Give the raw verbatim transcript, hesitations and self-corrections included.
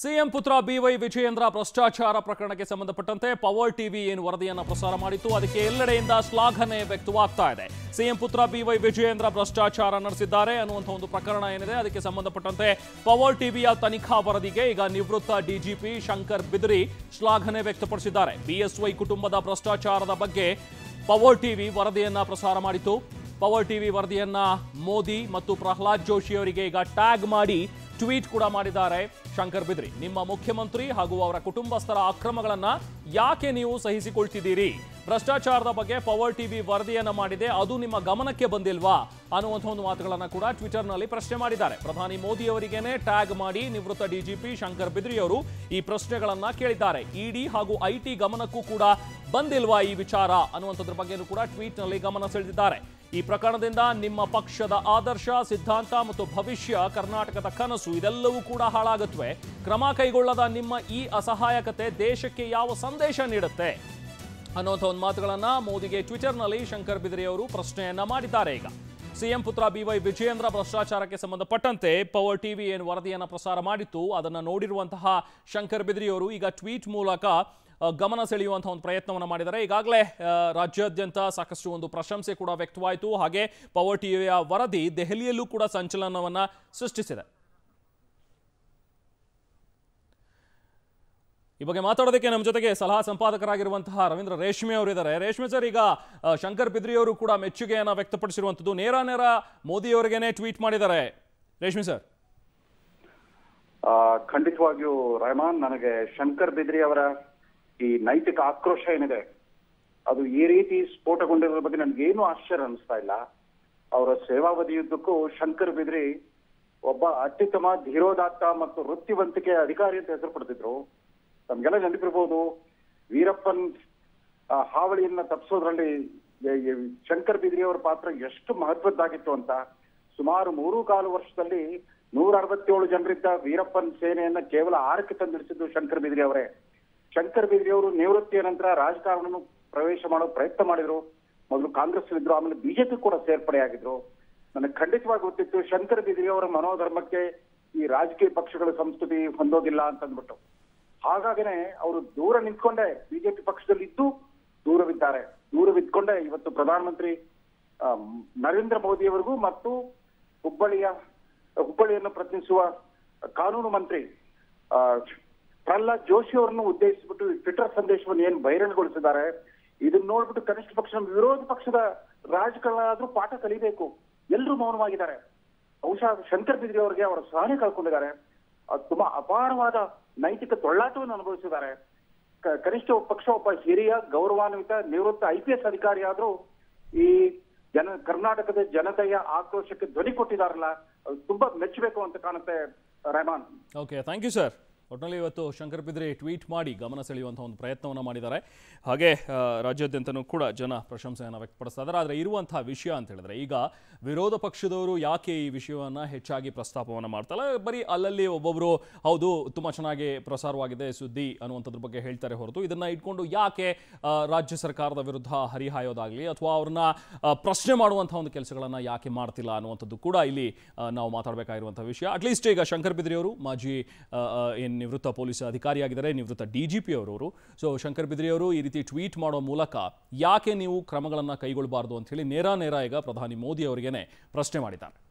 CM ಪುತ್ರ B Y Vijayendra ಭ್ರಷ್ಟಾಚಾರ ಪ್ರಕರಣಕ್ಕೆ ಸಂಬಂಧಪಟ್ಟಂತೆ ಪವರ್ ಟಿವಿ ಏನು ವರದಿಯನ್ನು ಪ್ರಸಾರ ಮಾಡಿತ್ತು ಅದಕ್ಕೆ ಎಲ್ಲೆಡೆಯಿಂದ ಶ್ಲಾಘನೆ ವ್ಯಕ್ತವಾಗ್ತಾ ಇದೆ. ಸಿಎಂ ಪುತ್ರ ಬಿವೈ ವಿಜಯೇಂದ್ರ ಭ್ರಷ್ಟಾಚಾರ ನಡೆಸಿದ್ದಾರೆ ಅನ್ನುವಂಥ ಒಂದು ಪ್ರಕರಣ ಏನಿದೆ ಅದಕ್ಕೆ ಸಂಬಂಧಪಟ್ಟಂತೆ ಪವರ್ ಟಿವಿಯ ತನಿಖಾ ವರದಿಗೆ ಈಗ ನಿವೃತ್ತ ಡಿಜಿಪಿ ಶಂಕರ್ ಬಿದರಿ ಶ್ಲಾಘನೆ ವ್ಯಕ್ತಪಡಿಸಿದ್ದಾರೆ. ಬಿಎಸ್ವೈ ಕುಟುಂಬದ ಭ್ರಷ್ಟಾಚಾರದ ಬಗ್ಗೆ ಪವರ್ ಟಿವಿ ವರದಿಯನ್ನು ಪ್ರಸಾರ ಮಾಡಿತ್ತು. ಪವರ್ ಟಿವಿ ವರದಿಯನ್ನು ಮೋದಿ ಮತ್ತು ಪ್ರಹ್ಲಾದ್ ಜೋಶಿ ಅವರಿಗೆ ಈಗ ಟ್ಯಾಗ್ ಮಾಡಿ ಟ್ವೀಟ್ ಕೂಡ ಮಾಡಿದ್ದಾರೆ ಶಂಕರ್ ಬಿದರಿ. ನಿಮ್ಮ ಮುಖ್ಯಮಂತ್ರಿ ಹಾಗೂ ಅವರ ಕುಟುಂಬಸ್ಥರ ಅಕ್ರಮಗಳನ್ನು ಯಾಕೆ ನೀವು ಸಹಿಸಿಕೊಳ್ತಿದ್ದೀರಿ? ಭ್ರಷ್ಟಾಚಾರದ ಬಗ್ಗೆ ಪವರ್ ಟಿವಿ ವರದಿಯನ್ನು ಮಾಡಿದೆ, ಅದು ನಿಮ್ಮ ಗಮನಕ್ಕೆ ಬಂದಿಲ್ವಾ ಅನ್ನುವಂಥ ಒಂದು ಮಾತುಗಳನ್ನು ಕೂಡ ಟ್ವಿಟರ್ನಲ್ಲಿ ಪ್ರಶ್ನೆ ಮಾಡಿದ್ದಾರೆ. ಪ್ರಧಾನಿ ಮೋದಿ ಅವರಿಗೇನೆ ಟ್ಯಾಗ್ ಮಾಡಿ ನಿವೃತ್ತ ಡಿಜಿಪಿ ಶಂಕರ್ ಬಿದರಿ ಅವರು ಈ ಪ್ರಶ್ನೆಗಳನ್ನು ಕೇಳಿದ್ದಾರೆ. ಇಡಿ ಹಾಗೂ ಐಟಿ ಗಮನಕ್ಕೂ ಕೂಡ ಬಂದಿಲ್ವಾ ಈ ವಿಚಾರ ಅನ್ನುವಂಥದ್ರ ಬಗ್ಗೆಯೂ ಕೂಡ ಟ್ವೀಟ್ನಲ್ಲಿ ಗಮನ ಸೆಳೆದಿದ್ದಾರೆ. ಈ ಪ್ರಕರಣದಿಂದ ನಿಮ್ಮ ಪಕ್ಷದ ಆದರ್ಶ, ಸಿದ್ಧಾಂತ ಮತ್ತು ಭವಿಷ್ಯ, ಕರ್ನಾಟಕದ ಕನಸು ಇದೆಲ್ಲವೂ ಕೂಡ ಹಾಳಾಗುತ್ತವೆ. ಕ್ರಮ ಕೈಗೊಳ್ಳದ ನಿಮ್ಮ ಈ ಅಸಹಾಯಕತೆ ದೇಶಕ್ಕೆ ಯಾವ ಸಂದೇಶ ನೀಡುತ್ತೆ ಅನ್ನೋಂಥ ಒಂದು ಮಾತುಗಳನ್ನು ಮೋದಿಗೆ ಟ್ವಿಟರ್ನಲ್ಲಿ ಶಂಕರ್ ಬಿದರಿ ಅವರು ಪ್ರಶ್ನೆಯನ್ನ ಮಾಡಿದ್ದಾರೆ. ಈಗ ಸಿಎಂ ಪುತ್ರ ಬಿವೈ ವಿಜಯೇಂದ್ರ ಭ್ರಷ್ಟಾಚಾರಕ್ಕೆ ಸಂಬಂಧಪಟ್ಟಂತೆ ಪವರ್ ಟಿವಿ ಏನು ವರದಿಯನ್ನು ಪ್ರಸಾರ ಮಾಡಿತ್ತು ಅದನ್ನು ನೋಡಿರುವಂತಹ ಶಂಕರ್ ಬಿದರಿ ಅವರು ಈಗ ಟ್ವೀಟ್ ಮೂಲಕ ಗಮನ ಸೆಳೆಯುವಂಥ ಒಂದು ಪ್ರಯತ್ನವನ್ನು ಮಾಡಿದ್ದಾರೆ. ಈಗಾಗಲೇ ರಾಜ್ಯಾದ್ಯಂತ ಸಾಕಷ್ಟು ಒಂದು ಪ್ರಶಂಸೆ ಕೂಡ ವ್ಯಕ್ತವಾಯಿತು. ಹಾಗೆ ಪವರ್ ಟಿವಿಯ ವರದಿ ದೆಹಲಿಯಲ್ಲೂ ಕೂಡ ಸಂಚಲನವನ್ನು ಸೃಷ್ಟಿಸಿದೆ. ಈ ಬಗ್ಗೆ ಮಾತಾಡೋದಕ್ಕೆ ನಮ್ಮ ಜೊತೆಗೆ ಸಲಹಾ ಸಂಪಾದಕರಾಗಿರುವಂತಹ ರವೀಂದ್ರ ರೇಷ್ಮೆ ಅವರಿದ್ದಾರೆ. ರೇಷ್ಮೆ ಸರ್, ಈಗ ಶಂಕರ್ ಬಿದರಿ ಅವರು ಕೂಡ ಮೆಚ್ಚುಗೆಯನ್ನು ವ್ಯಕ್ತಪಡಿಸಿರುವಂಥದ್ದು, ನೇರ ನೇರ ಮೋದಿ ಅವರಿಗೇನೆ ಟ್ವೀಟ್ ಮಾಡಿದ್ದಾರೆ. ರೇಷ್ಮೆ ಸರ್, ಖಂಡಿತವಾಗಿಯೂ ರಹಮಾನ್, ನನಗೆ ಶಂಕರ್ ಬಿದರಿ ಅವರ ಈ ನೈತಿಕ ಆಕ್ರೋಶ ಏನಿದೆ ಅದು ಈ ರೀತಿ ಸ್ಫೋಟಗೊಂಡಿರೋ ಬಗ್ಗೆ ನನ್ಗೇನು ಆಶ್ಚರ್ಯ ಅನಿಸ್ತಾ ಇಲ್ಲ. ಅವರ ಸೇವಾವಧಿಯುದ್ದಕ್ಕೂ ಶಂಕರ್ ಬಿದರಿ ಒಬ್ಬ ಅತ್ಯುತ್ತಮ ಧೀರೋದಾತ್ತ ಮತ್ತು ವೃತ್ತಿವಂತಿಕೆಯ ಅಧಿಕಾರಿ ಅಂತ ಹೆಸರು ಪಡೆದಿದ್ರು. ನಮ್ಗೆಲ್ಲ ನೆನಪಿರ್ಬೋದು, ವೀರಪ್ಪನ್ ಹಾವಳಿಯನ್ನ ತಪ್ಪಿಸೋದ್ರಲ್ಲಿ ಶಂಕರ್ ಬಿದರಿ ಅವರ ಪಾತ್ರ ಎಷ್ಟು ಮಹತ್ವದ್ದಾಗಿತ್ತು ಅಂತ. ಸುಮಾರು ಮೂರು ಕಾಲು ವರ್ಷದಲ್ಲಿ ನೂರ ಅರವತ್ತೇಳು ಜನರಿದ್ದ ವೀರಪ್ಪನ್ ಸೇನೆಯನ್ನ ಕೇವಲ ಆರಕ್ಕೆ ತಂದಿರಿಸಿದ್ದು ಶಂಕರ್ ಬಿದರಿ ಅವರೇ. ಶಂಕರ್ ಬಿದರಿ ಅವರು ನಿವೃತ್ತಿಯ ನಂತರ ರಾಜಕಾರಣ ಪ್ರವೇಶ ಮಾಡೋ ಪ್ರಯತ್ನ ಮಾಡಿದ್ರು. ಮೊದಲು ಕಾಂಗ್ರೆಸ್ ಇದ್ರು, ಆಮೇಲೆ ಬಿಜೆಪಿ ಕೂಡ ಸೇರ್ಪಡೆಯಾಗಿದ್ರು. ನನಗೆ ಖಂಡಿತವಾಗಿ ಗೊತ್ತಿತ್ತು ಶಂಕರ್ ಬಿದರಿ ಅವರ ಮನೋಧರ್ಮಕ್ಕೆ ಈ ರಾಜಕೀಯ ಪಕ್ಷಗಳ ಸಂಸ್ಕೃತಿ ಹೊಂದೋದಿಲ್ಲ ಅಂತ ಅಂದ್ಬಿಟ್ಟು. ಹಾಗಾಗಿನೇ ಅವರು ದೂರ ನಿಂತ್ಕೊಂಡೆ ಬಿಜೆಪಿ ಪಕ್ಷದಲ್ಲಿ ಇದ್ದು ದೂರವಿದ್ದಾರೆ. ದೂರವಿದ್ಕೊಂಡೆ ಇವತ್ತು ಪ್ರಧಾನಮಂತ್ರಿ ನರೇಂದ್ರ ಮೋದಿಯವರೆಗೂ ಮತ್ತು ಹುಬ್ಬಳ್ಳಿಯ ಹುಬ್ಬಳ್ಳಿಯನ್ನು ಪ್ರತಿನಿಧಿಸುವ ಕಾನೂನು ಮಂತ್ರಿ ಪ್ರಹ್ಲಾದ್ ಜೋಶಿ ಅವರನ್ನು ಉದ್ದೇಶಿಸಿಬಿಟ್ಟು ಟ್ವಿಟರ್ ಸಂದೇಶವನ್ನು ಏನು ಬಹಿರಂಗಗೊಳಿಸಿದ್ದಾರೆ, ಇದನ್ನ ನೋಡ್ಬಿಟ್ಟು ಕನಿಷ್ಠ ಪಕ್ಷ ವಿರೋಧ ಪಕ್ಷದ ರಾಜಕಾರಣಿಗಳಾದ್ರೂ ಪಾಠ ಕಲಿಬೇಕು. ಎಲ್ಲರೂ ಮೌನವಾಗಿದ್ದಾರೆ. ಬಹುಶಃ ಶಂಕರ್ ಬಿದರಿ ಅವರಿಗೆ ಅವರ ಸಹನೆ ಕಳ್ಕೊಂಡಿದ್ದಾರೆ. ತುಂಬಾ ಅಪಾರವಾದ ನೈತಿಕ ತೊಳ್ಳಾಟವನ್ನು ಅನುಭವಿಸಿದ್ದಾರೆ. ಕನಿಷ್ಠ ಪಕ್ಷ ಒಬ್ಬ ಹಿರಿಯ ಗೌರವಾನ್ವಿತ ನಿವೃತ್ತ ಐ ಪಿ ಎಸ್ ಅಧಿಕಾರಿಯಾದ್ರೂ ಈ ಜನ ಕರ್ನಾಟಕದ ಜನತೆಯ ಆಕ್ರೋಶಕ್ಕೆ ಧ್ವನಿ ಕೊಟ್ಟಿದಾರಲ್ಲ, ಅದು ತುಂಬಾ ಮೆಚ್ಚಬೇಕು ಅಂತ ಕಾಣುತ್ತೆ Rahman. Okay, thank you sir. ಒಟ್ಟಿನಲ್ಲಿ ಇವತ್ತು ಶಂಕರ್ ಬಿದರಿ ಟ್ವೀಟ್ ಮಾಡಿ ಗಮನ ಸೆಳೆಯುವಂಥ ಒಂದು ಪ್ರಯತ್ನವನ್ನು ಮಾಡಿದ್ದಾರೆ. ಹಾಗೆ ರಾಜ್ಯಾದ್ಯಂತನೂ ಕೂಡ ಜನ ಪ್ರಶಂಸೆಯನ್ನು ವ್ಯಕ್ತಪಡಿಸ್ತಾ ಇದ್ದಾರೆ. ಆದರೆ ಇರುವಂಥ ವಿಷಯ ಅಂತ ಹೇಳಿದ್ರೆ, ಈಗ ವಿರೋಧ ಪಕ್ಷದವರು ಯಾಕೆ ಈ ವಿಷಯವನ್ನು ಹೆಚ್ಚಾಗಿ ಪ್ರಸ್ತಾಪವನ್ನು ಮಾಡ್ತಾರಲ್ಲ, ಬರೀ ಅಲ್ಲಲ್ಲಿ ಒಬ್ಬೊಬ್ಬರು ಹೌದು ತುಂಬ ಚೆನ್ನಾಗಿ ಪ್ರಸಾರವಾಗಿದೆ ಸುದ್ದಿ ಅನ್ನುವಂಥದ್ರ ಬಗ್ಗೆ ಹೇಳ್ತಾರೆ ಹೊರತು ಇದನ್ನು ಇಟ್ಕೊಂಡು ಯಾಕೆ ರಾಜ್ಯ ಸರ್ಕಾರದ ವಿರುದ್ಧ ಹರಿಹಾಯೋದಾಗಲಿ ಅಥವಾ ಅವ್ರನ್ನ ಪ್ರಶ್ನೆ ಮಾಡುವಂಥ ಒಂದು ಕೆಲಸಗಳನ್ನು ಯಾಕೆ ಮಾಡ್ತಿಲ್ಲ ಅನ್ನುವಂಥದ್ದು ಕೂಡ ಇಲ್ಲಿ ನಾವು ಮಾತಾಡಬೇಕಾಗಿರುವಂಥ ವಿಷಯ. ಅಟ್ಲೀಸ್ಟ್ ಈಗ ಶಂಕರ್ ಬಿದರಿ ಅವರು ಮಾಜಿ ಏನು ನಿವೃತ್ತ ಪೊಲೀಸ್ ಅಧಿಕಾರಿಯಾಗಿದ್ದಾರೆ, ನಿವೃತ್ತ ಡಿ ಜಿ ಪಿ ಅವರವರು. ಸೊ ಶಂಕರ್ ಬಿದರಿ ಅವರು ಈ ರೀತಿ ಟ್ವೀಟ್ ಮಾಡೋ ಮೂಲಕ ಯಾಕೆ ನೀವು ಕ್ರಮಗಳನ್ನು ಕೈಗೊಳ್ಳಬಾರ್ದು ಅಂತ ಹೇಳಿ ನೇರ ನೇರ ಈಗ ಪ್ರಧಾನಿ ಮೋದಿ ಅವರಿಗೇನೆ ಪ್ರಶ್ನೆ ಮಾಡಿದ್ದಾರೆ.